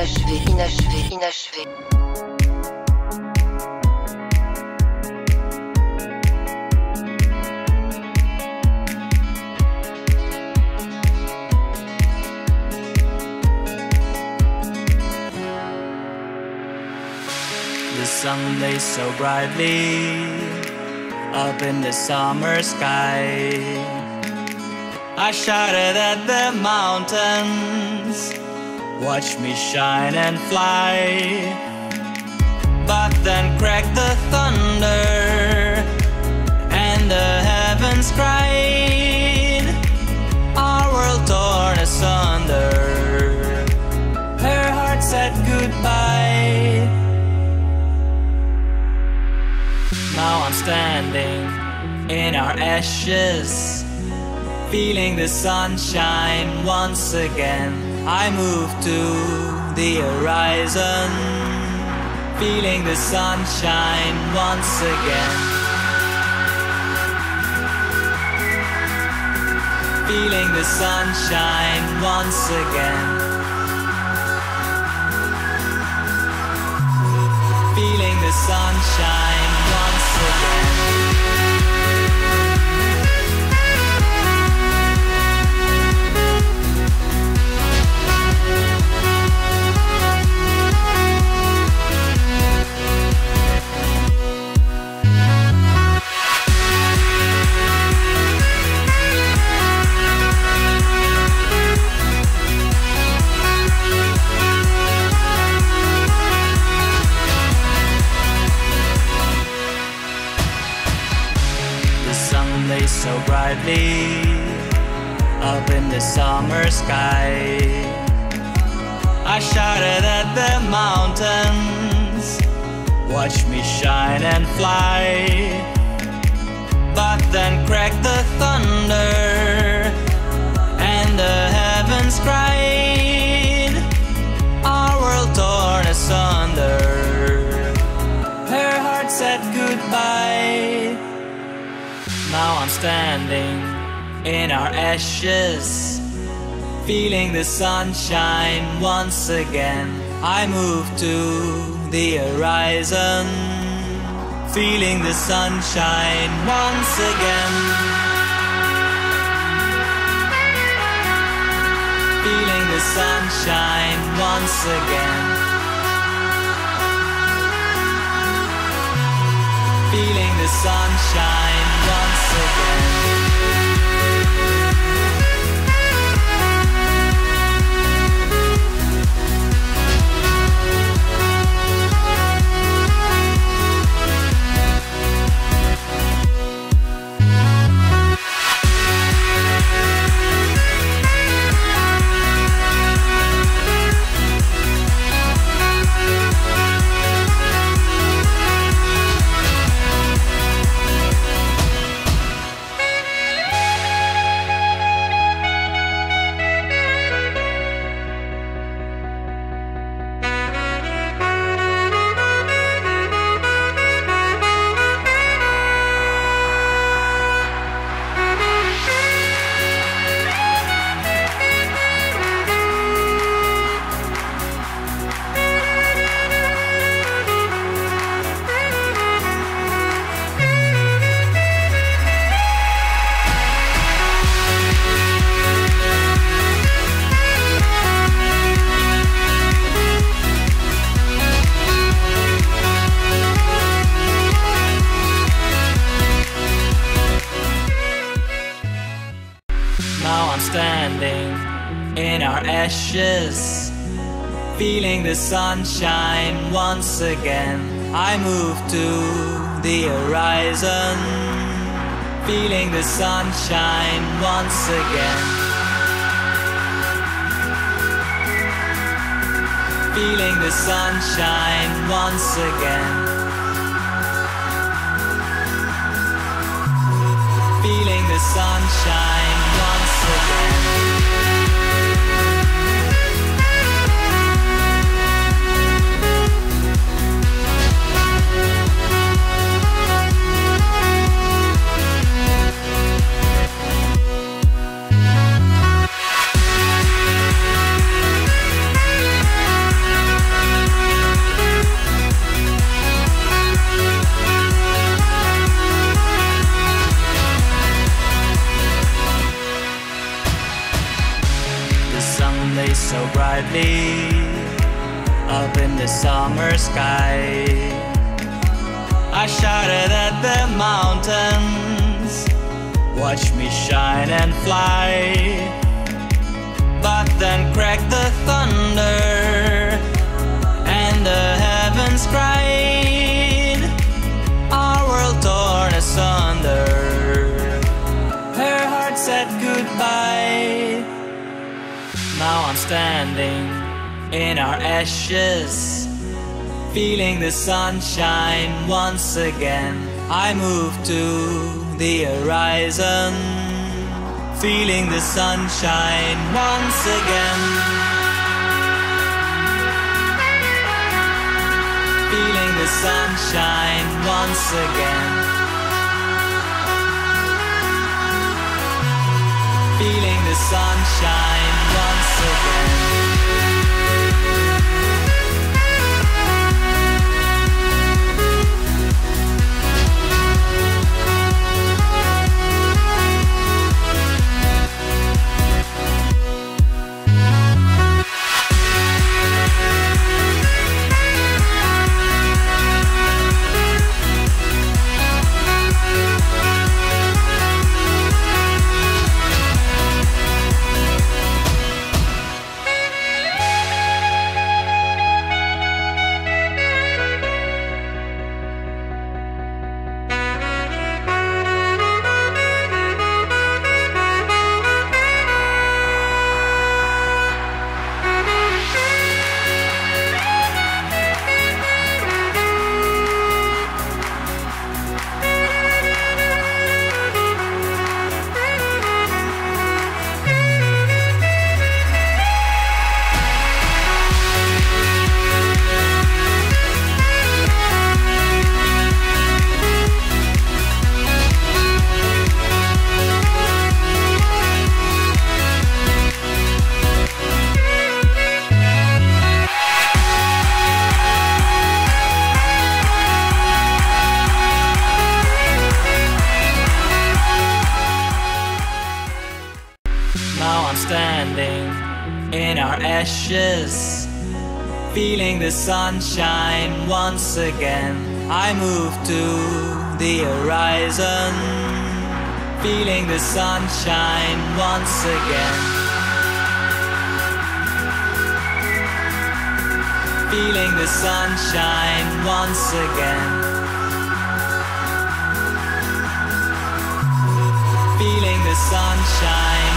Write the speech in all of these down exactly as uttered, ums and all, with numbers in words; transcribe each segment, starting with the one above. inachevées, inachevées, inachevées. The sun lays so brightly up in the summer sky. I shouted at the mountains, watch me shine and fly. But then cracked the thunder and the heavens cried. Our world torn asunder, her heart said goodbye. Now I'm standing in our ashes, feeling the sunshine once again. I move to the horizon, feeling the sunshine once again, feeling the sunshine once again, feeling the sunshine once again. So brightly up in the summer sky, I shouted at the mountains, watch me shine and fly. But then cracked the thunder and the heavens cried. Our world torn asunder, her heart said goodbye. Now I'm standing in our ashes, feeling the sunshine once again. I move to the horizon, feeling the sunshine once again, feeling the sunshine once again, feeling the sunshine once again. Ashes, feeling the sunshine once again. I move to the horizon, feeling the sunshine once again, feeling the sunshine once again, feeling the sunshine once again. brightly up in the summer sky. I shouted at the mountains, watch me shine and fly. But then cracked the thunder and the heavens cried, our world torn asunder, her heart said goodbye. Now I'm standing in our ashes, feeling the sunshine once again. I move to the horizon, feeling the sunshine once again, feeling the sunshine once again, feeling the sunshine once again. Now I'm standing in our ashes, feeling the sunshine once again. I move to the horizon, feeling the sunshine once again, feeling the sunshine once again, feeling the sunshine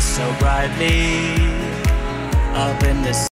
so brightly